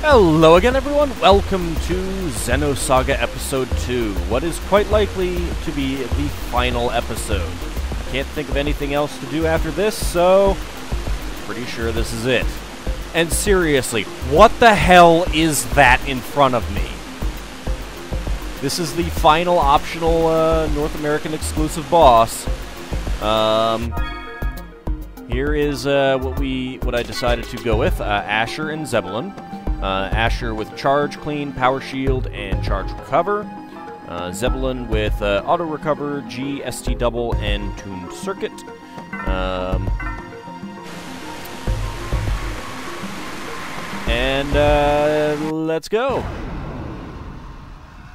Hello again, everyone. Welcome to Xenosaga Episode 2, what is quite likely to be the final episode. Can't think of anything else to do after this, so pretty sure this is it. And seriously, what the hell is that in front of me? This is the final optional North American exclusive boss. Here is what I decided to go with, Asher and Zebulun. Asher with Charge, Clean, Power Shield, and Charge Recover. Zebulun with Auto Recover, G, ST Double, and Tuned Circuit. Let's go.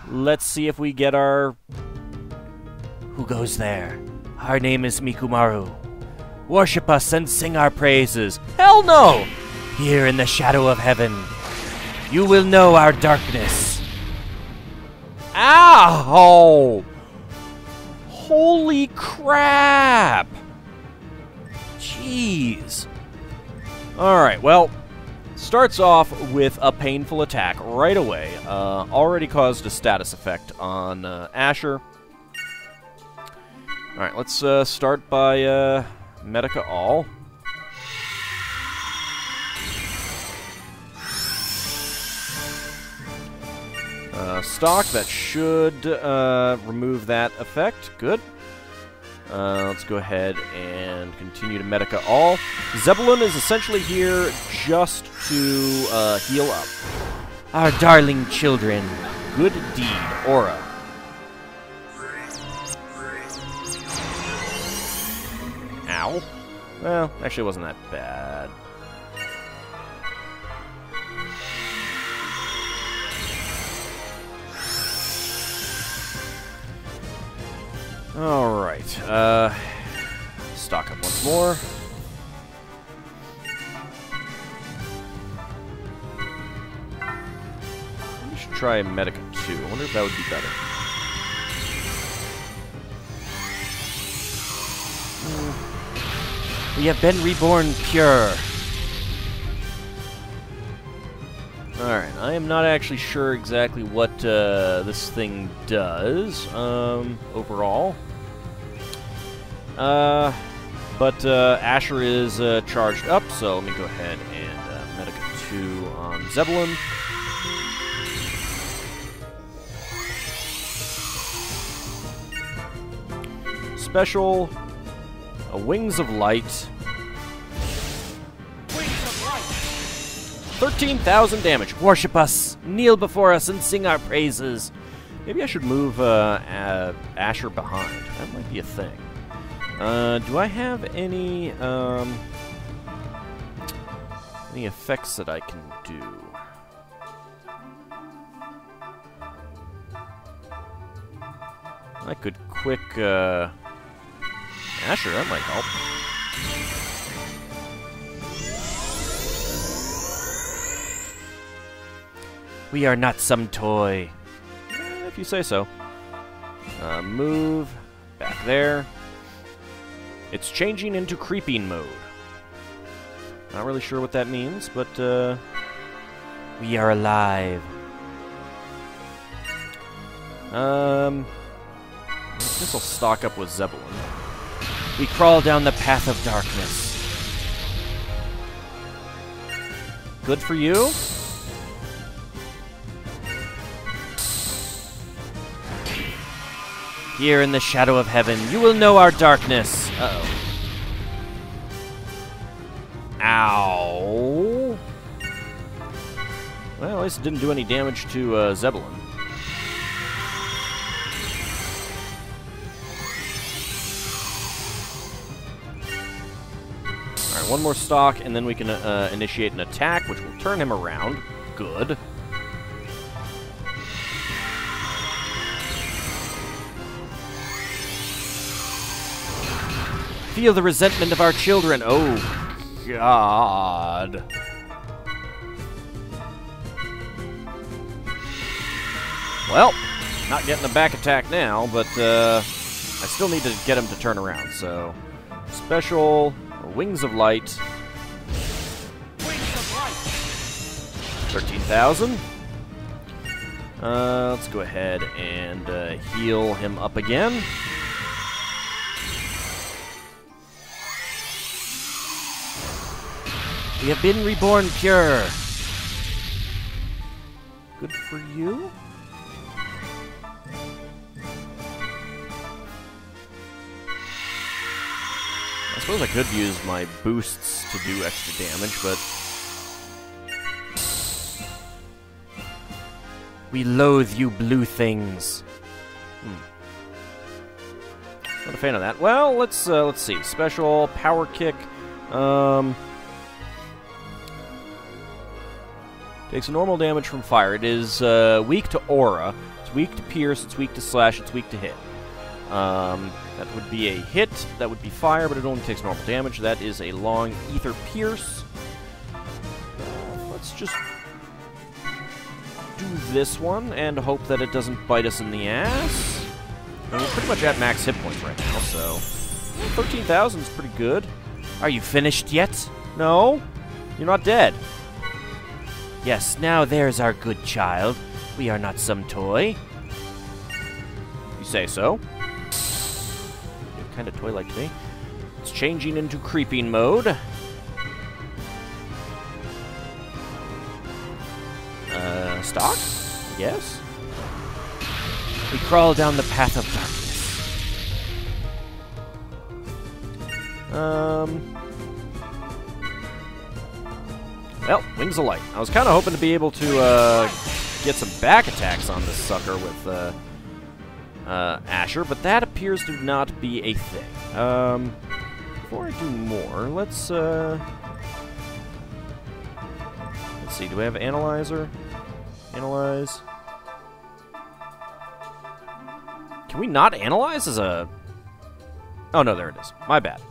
Let's see if we get our... Who goes there? Our name is Mikumari. Worship us and sing our praises. Hell no! Here in the shadow of heaven. You will know our darkness. Ow! Holy crap! Jeez. Alright, well, starts off with a painful attack right away. Already caused a status effect on Asher. Alright, let's start by Medica All. Stock, that should remove that effect. Good. Let's go ahead and continue to Medica All. Zebulun is essentially here just to heal up. Our darling children. Good deed, Aura. Ow. Well, actually it wasn't that bad. Alright, stock up once more. We should try Medica 2. I wonder if that would be better. We have been reborn pure. Alright, I am not actually sure exactly what this thing does overall. But Asher is charged up, so let me go ahead and Medica 2 on Zebulun. Special, Wings of Light. 13,000 damage. Worship us, kneel before us, and sing our praises. Maybe I should move Asher behind. That might be a thing. Do I have any effects that I can do? I could quick Asher. That might help. We are not some toy. If you say so. Move back there. It's changing into creeping mode. Not really sure what that means, but we are alive. This will stock up with Zebulun. We crawl down the path of darkness. Good for you. Here in the shadow of heaven, you will know our darkness. Uh-oh. Ow. Well, at least it didn't do any damage to Zebulun. Alright, one more stock, and then we can initiate an attack, which will turn him around. Good. Feel the resentment of our children. Oh, God. Well, not getting a back attack now, but I still need to get him to turn around, so... Special, Wings of Light. Wings of Light! 13,000. Let's go ahead and heal him up again. We have been reborn pure. Good for you. I suppose I could use my boosts to do extra damage, but... we loathe you blue things. Not a fan of that. Well, let's see. Special, power kick. Takes normal damage from fire. It is weak to aura. It's weak to pierce. It's weak to slash. It's weak to hit. That would be a hit. That would be fire, but it only takes normal damage. That is a long ether pierce. Let's just do this one and hope that it doesn't bite us in the ass. And we're pretty much at max hit points right now, so 13,000 is pretty good. Are you finished yet? No? You're not dead. Yes, now there's our good child. We are not some toy. You say so? You're kind of toy-like to me. It's changing into creeping mode. Stock? Yes. We crawl down the path of darkness. Well, Wings of Light. I was kind of hoping to be able to get some back attacks on this sucker with Asher, but that appears to not be a thing. Before I do more, let's see. Do I have Analyzer? Analyze. Can we not analyze as a... oh, no, there it is. My bad.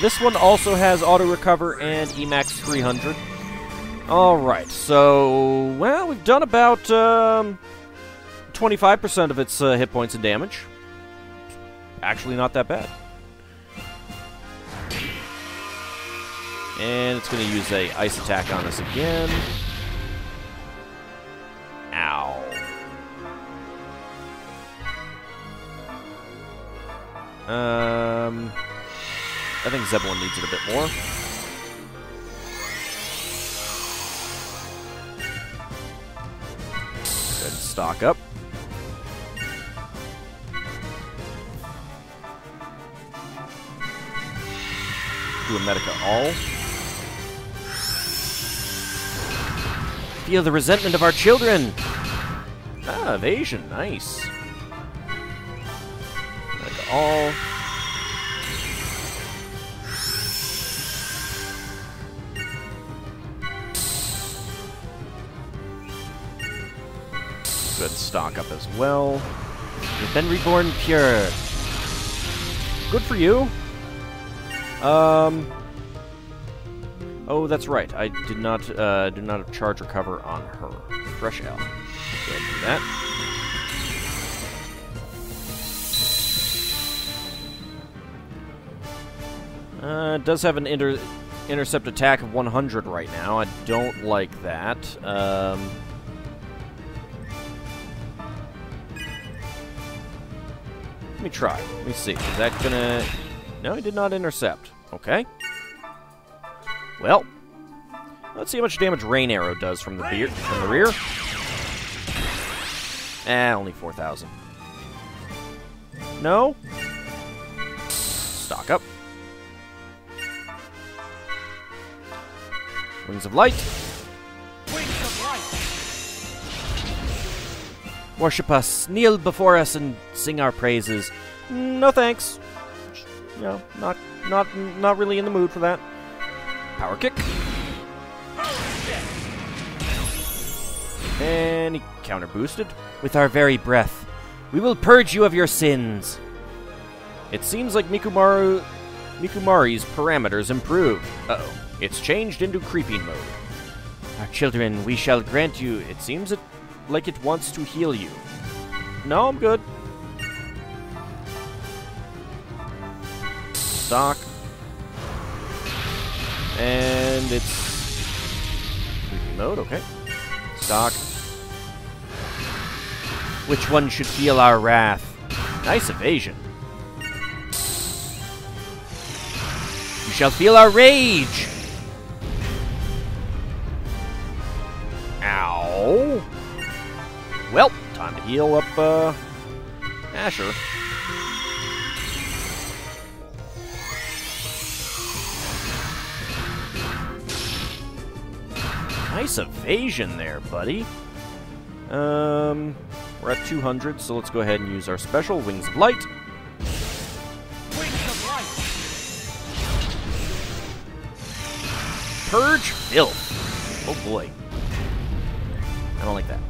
This one also has auto recover and Emax 300. Alright, so, well, we've done about 25% of its hit points and damage. Actually, not that bad. And it's going to use a ice attack on us again. Ow. I think Zebulun needs it a bit more. Good stock up. Do a Medica all. Feel the resentment of our children. Ah, evasion, nice. Medica all. Good stock up as well. You've been reborn pure. Good for you. Oh, that's right. I did not have charge recover on her. Fresh out. Okay, do that. It does have an intercept attack of 100 right now. I don't like that. Let me try. Let me see. Is that gonna... no, he did not intercept. Okay. Well, let's see how much damage Rain Arrow does from the rear. Only 4,000. No? Stock up. Wings of Light. Wings of Light. Worship us, kneel before us, and sing our praises. No thanks. You know, not really in the mood for that. Power kick. And he counter boosted. With our very breath, we will purge you of your sins. It seems like Mikumari's parameters improved. Uh-oh. It's changed into creeping mode. Our children, we shall grant you... it seems like it wants to heal you. No, I'm good. Stock. And it's Load, okay. Stock. Which one should feel our wrath? Nice evasion. You shall feel our rage! Ow. Well, time to heal up, Asher. Nice evasion there, buddy. We're at 200, so let's go ahead and use our special, Wings of Light. Wings of Light! Purge filth. Oh boy. I don't like that.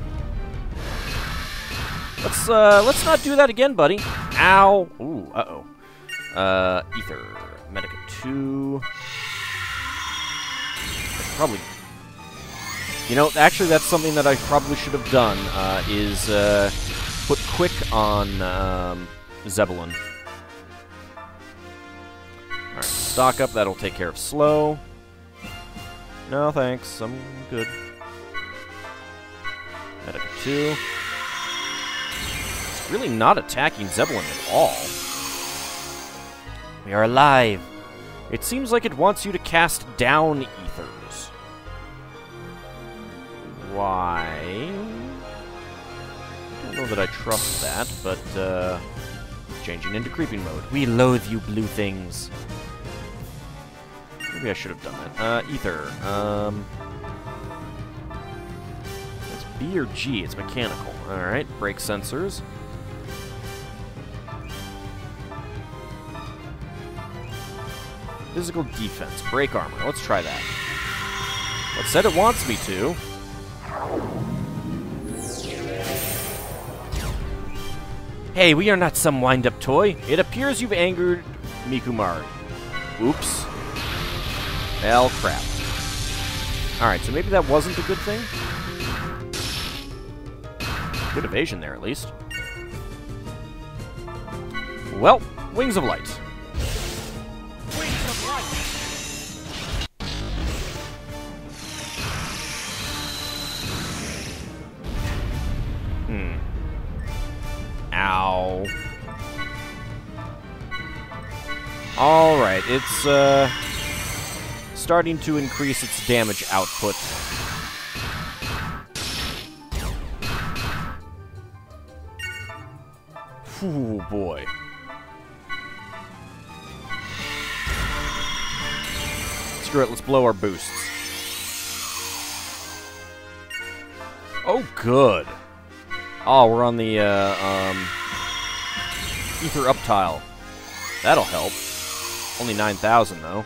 Let's not do that again, buddy. Ow. Ooh, uh-oh. Ether. Medica 2. Probably... You know, actually, that's something that I probably should have done, is put Quick on Zebulun. Alright, stock up. That'll take care of Slow. No, thanks. I'm good. Medica 2. It's really not attacking Zebulun at all. We are alive. It seems like it wants you to cast down Ether. Why? I don't know that I trust that, but, changing into creeping mode. We loathe you, blue things. Maybe I should have done that. Ether. It's B or G. It's mechanical. Alright, brake sensors. Physical defense. Brake armor. Let's try that. It said it wants me to. Hey, we are not some wind-up toy. It appears you've angered Mikumari. Oops. Well, crap. Alright, so maybe that wasn't a good thing. Good evasion there, at least. Well, Wings of Light. Wings of Light! Hmm. Ow. Alright, it's, starting to increase its damage output. Ooh, boy. Screw it, let's blow our boosts. Oh, good. Oh, we're on the, Ether Up tile. That'll help. Only 9,000, though.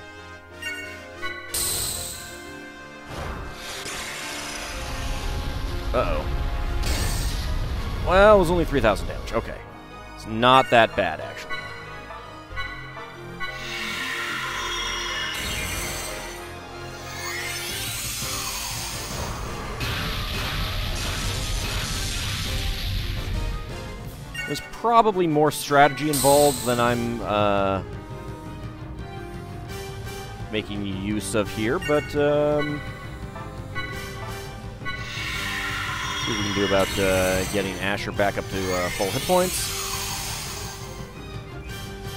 Uh-oh. Well, it was only 3,000 damage. Okay. It's not that bad, actually. There's probably more strategy involved than I'm making use of here, but let's see what we can do about getting Asher back up to full hit points.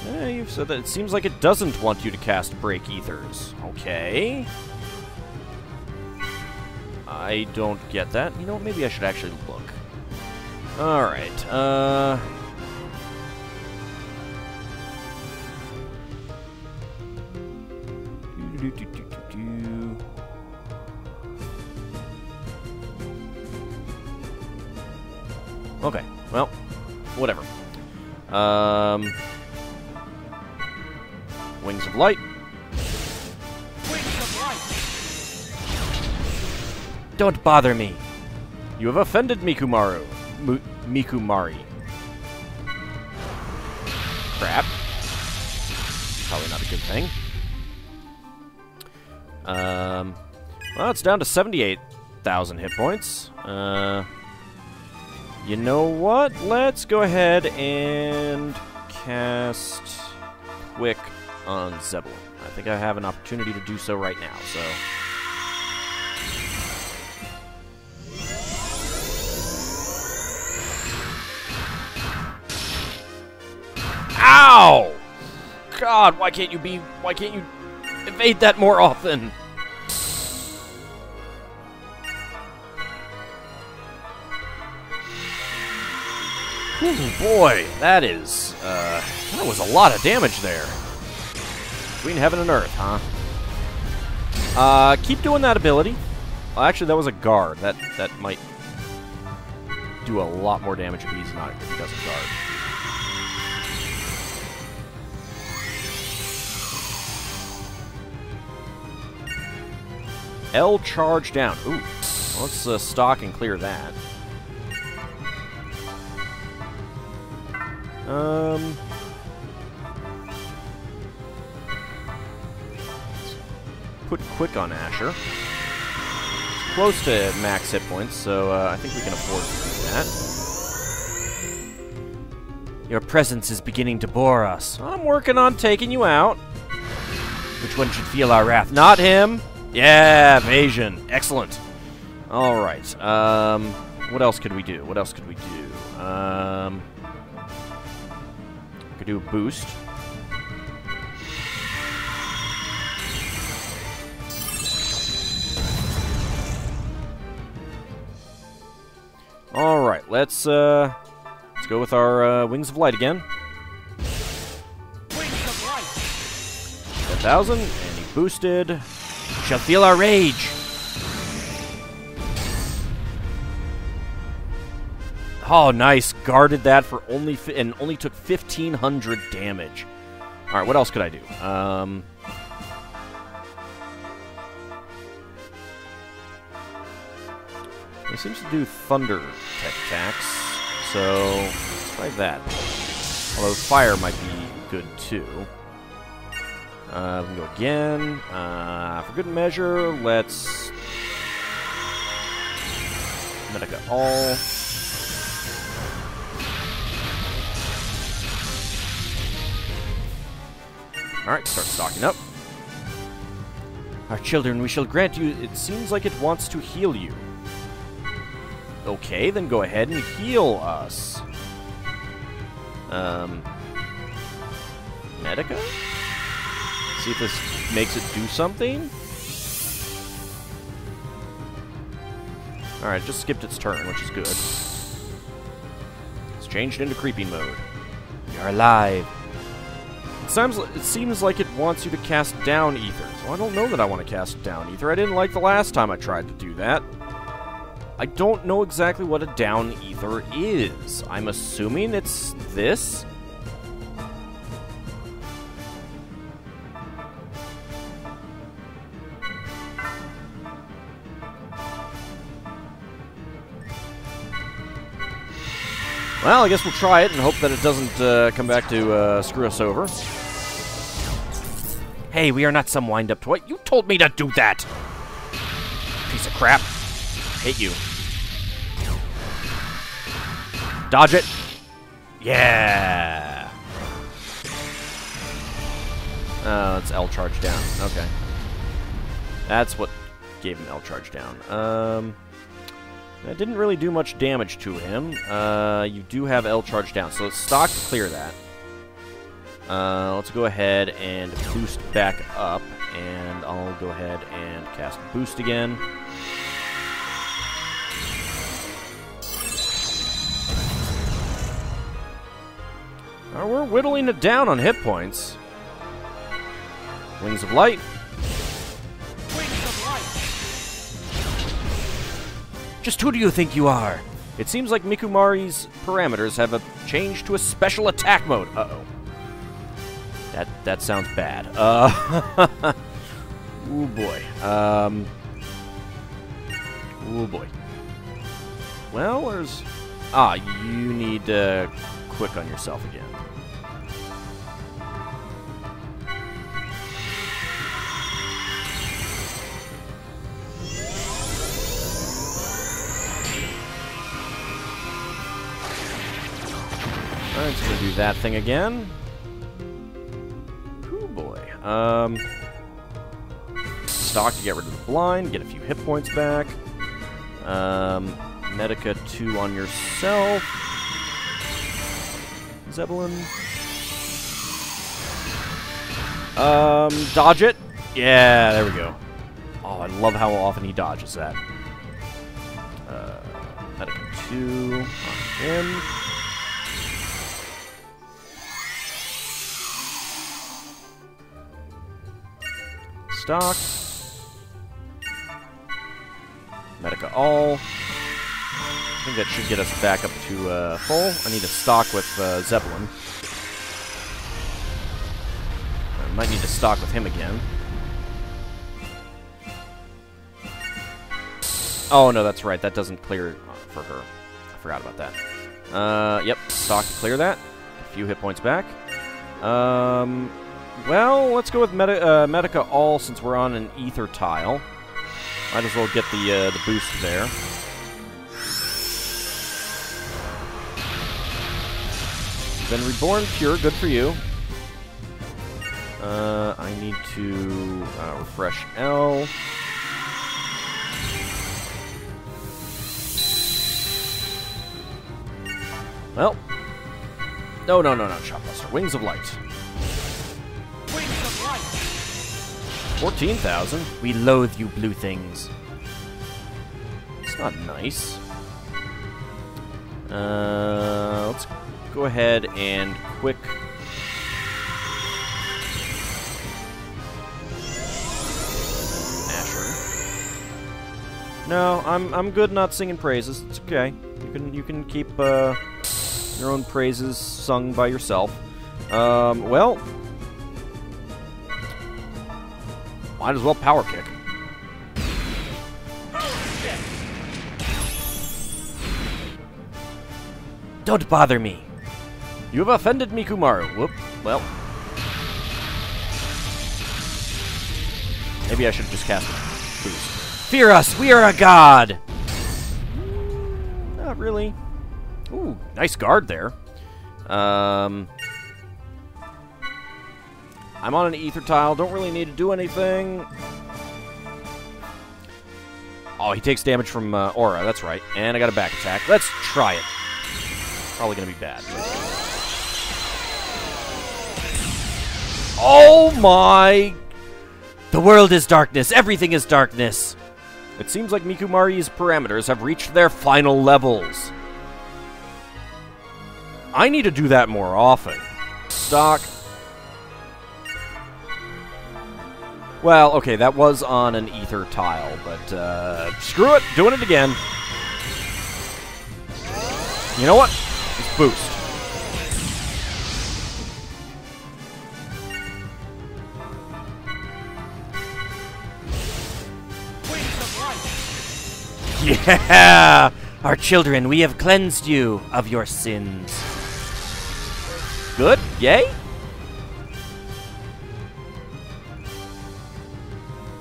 Yeah, you've said that. It seems like it doesn't want you to cast Break Ethers. Okay. I don't get that. You know what? Maybe I should actually look. Alright, okay, well, whatever. Wings of Light. Wings of Light! Don't bother me! You have offended Mikumaru. Mikumari. Crap. Probably not a good thing. Well, it's down to 78,000 hit points. You know what? Let's go ahead and cast Quick on Zebulun. I think I have an opportunity to do so right now, so... Ow! God, why can't you evade that more often? Oh boy, that is, that was a lot of damage there. Between heaven and earth, huh? Keep doing that ability. Well, actually, that was a guard. That might do a lot more damage if he's not, if he doesn't guard. L charge down. Ooh. Well, let's stock and clear that. Put quick on Asher. It's close to max hit points, so I think we can afford to do that. Your presence is beginning to bore us. I'm working on taking you out. Which one should feel our wrath? Not him. Yeah, evasion. Excellent. All right. What else could we do? What else could we do? I could do a boost. All right. Let's go with our wings of light again. Wings of light. 1,000, and he boosted. Shall feel our rage. Oh, nice. Guarded that for only only took 1,500 damage. All right, what else could I do? It seems to do thunder tech attacks, so let's try that. Although fire might be good too. We can go again. For good measure, let's Medica all. Alright, start stocking up. Our children, we shall grant you. It seems like it wants to heal you. Okay, then go ahead and heal us. Medica? See if this makes it do something. Alright, just skipped its turn, which is good. It's changed into creeping mode. You're alive. It seems like it wants you to cast down ether. So I don't know that I want to cast down ether. I didn't like the last time I tried to do that. I don't know exactly what a down ether is. I'm assuming it's this. Well, I guess we'll try it and hope that it doesn't come back to screw us over. Hey, we are not some wind-up toy. You told me to do that! Piece of crap. Hate you. Dodge it. Yeah! It's L charge down. Okay. That's what gave him L charge down. That didn't really do much damage to him. You do have L charge down, so let's stock to clear that. Let's go ahead and boost back up, and I'll go ahead and cast boost again. Now we're whittling it down on hit points. Wings of light. Just who do you think you are? It seems like Mikumari's parameters have changed to a special attack mode. Uh-oh. That sounds bad. Oh boy. Oh boy. Well, there's... Ah, you need quick on yourself again. Alright, so we're gonna do that thing again. Oh boy. Stock to get rid of the blind, get a few hit points back. Medica 2 on yourself. Zebulun. Dodge it. Yeah, there we go. Oh, I love how often he dodges that. Medical 2 on him. Stock. Medica all. I think that should get us back up to full. I need to stock with Zebulun. I might need to stock with him again. Oh, no, that's right. That doesn't clear for her. I forgot about that. Yep, stock to clear that. A few hit points back. Well, let's go with Medica all since we're on an ether tile. Might as well get the boost there. Been reborn pure. Good for you. I need to refresh L. Well. No, no, no, no, Shopbuster. Wings of Light. 14,000? We loathe you, blue things. It's not nice. Let's go ahead and quick... Asher. No, I'm good not singing praises. It's okay. You can keep your own praises sung by yourself. Well... Might as well power kick. Don't bother me. You have offended Mikumari. Whoop. Well. Maybe I should just cast it. Please. Fear us! We are a god! Not really. Ooh, nice guard there. I'm on an ether tile, don't really need to do anything. Oh, he takes damage from aura, that's right. And I got a back attack. Let's try it. Probably gonna be bad. Oh my! The world is darkness, everything is darkness. It seems like Mikumari's parameters have reached their final levels. I need to do that more often. Stock. Well, okay, that was on an ether tile, but, screw it! Doing it again! You know what? Let's boost. Yeah! Our children, we have cleansed you of your sins. Good? Yay?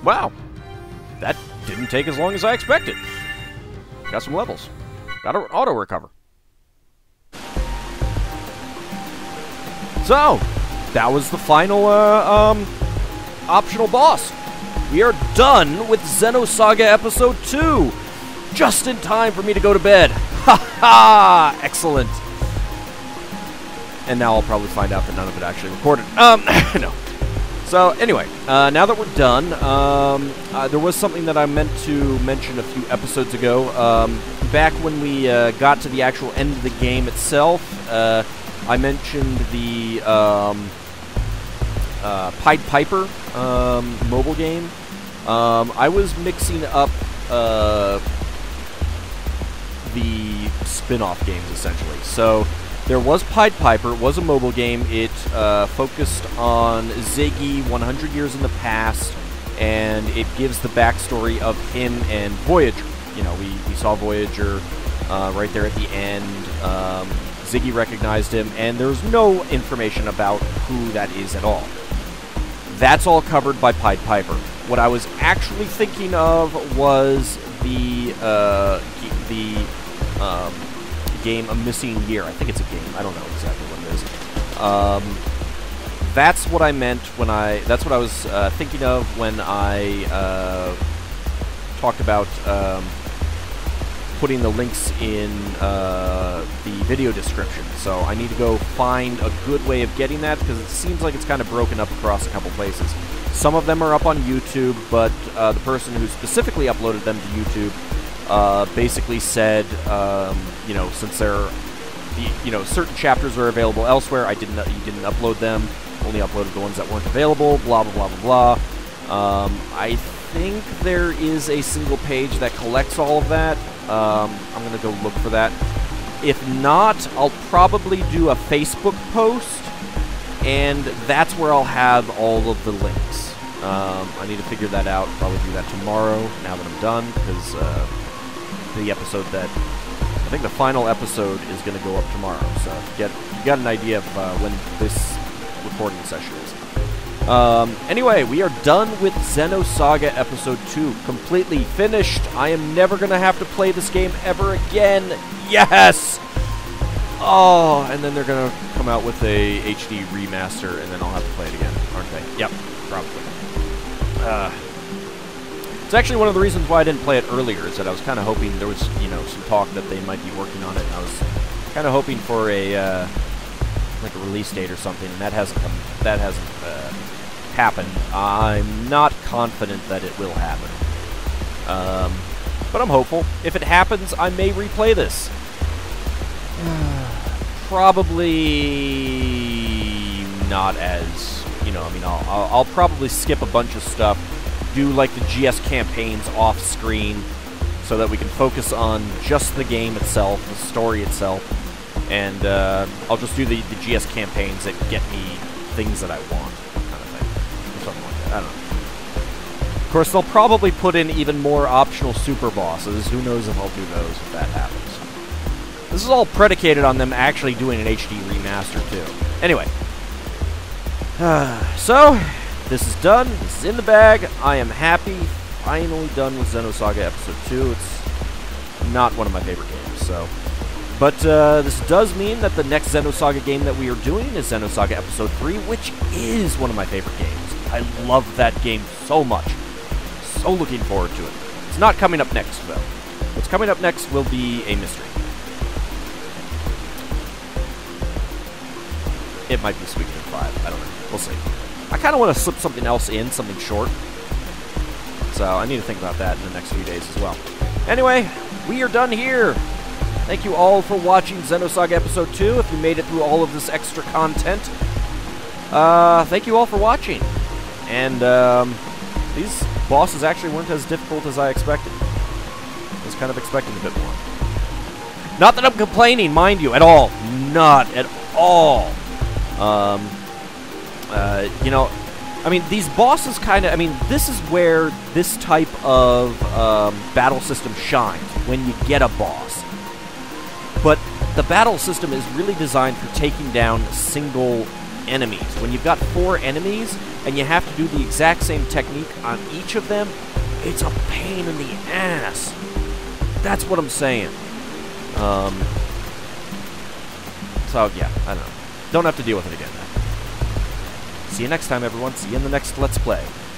Wow, that didn't take as long as I expected. Got some levels. Got to auto-recover. So, that was the final optional boss. We are done with Xenosaga Episode 2. Just in time for me to go to bed. Ha ha! Excellent. And now I'll probably find out that none of it actually recorded. No. So, anyway, now that we're done, there was something that I meant to mention a few episodes ago. Back when we got to the actual end of the game itself, I mentioned the Pied Piper mobile game. I was mixing up the spin-off games, essentially. So... There was Pied Piper, it was a mobile game, it focused on Ziggy 100 years in the past, and it gives the backstory of him and Voyager. You know, we saw Voyager right there at the end, Ziggy recognized him, and there's no information about who that is at all. That's all covered by Pied Piper. What I was actually thinking of was the Game A Missing Year. I think it's a game. I don't know exactly what it is. That's what I meant when I... That's what I was thinking of when I talked about putting the links in the video description. So I need to go find a good way of getting that, because it seems like it's kind of broken up across a couple places. Some of them are up on YouTube, but the person who specifically uploaded them to YouTube basically said, you know, since they're, you know, certain chapters are available elsewhere, you didn't upload them, only uploaded the ones that weren't available, blah, blah, blah, blah, blah. I think there is a single page that collects all of that. I'm going to go look for that. If not, I'll probably do a Facebook post, and that's where I'll have all of the links. I need to figure that out. Probably do that tomorrow, now that I'm done, because the episode that... I think the final episode is going to go up tomorrow, so you got an idea of when this recording session is. Anyway, we are done with Xenosaga Episode 2. Completely finished. I am never going to have to play this game ever again. Yes! Oh, and then they're going to come out with a HD remaster, and then I'll have to play it again, aren't they? Yep, probably. It's actually one of the reasons why I didn't play it earlier, is that I was kind of hoping there was, you know, some talk that they might be working on it, and I was kind of hoping for a, like a release date or something, and that hasn't happened. I'm not confident that it will happen. But I'm hopeful. If it happens, I may replay this. Probably not as, you know, I mean, I'll probably skip a bunch of stuff, do like the GS campaigns off screen so that we can focus on just the game itself, the story itself, and I'll just do the GS campaigns that get me things that I want, kind of thing, or something like that, I don't know. Of course, they'll probably put in even more optional super bosses. Who knows if I'll do those if that happens. This is all predicated on them actually doing an HD remaster too. Anyway, so this is done. This is in the bag. I am happy. Finally done with Xenosaga Episode 2. It's not one of my favorite games, so... But this does mean that the next Xenosaga game that we are doing is Xenosaga Episode 3, which is one of my favorite games. I love that game so much. So looking forward to it. It's not coming up next, though. What's coming up next will be a mystery. It might be Sweet Game 5. I don't know. We'll see. I kind of want to slip something else in, something short. So I need to think about that in the next few days as well. Anyway, we are done here. Thank you all for watching Xenosaga Episode 2, if you made it through all of this extra content. Thank you all for watching. And these bosses actually weren't as difficult as I expected. I was kind of expecting a bit more. Not that I'm complaining, mind you, at all. Not at all. You know, I mean, these bosses kind of, I mean, this is where this type of battle system shines, when you get a boss. But the battle system is really designed for taking down single enemies. When you've got 4 enemies, and you have to do the exact same technique on each of them, it's a pain in the ass. That's what I'm saying. So, yeah, I don't know. Don't have to deal with it again. See you next time, everyone. See you in the next Let's Play.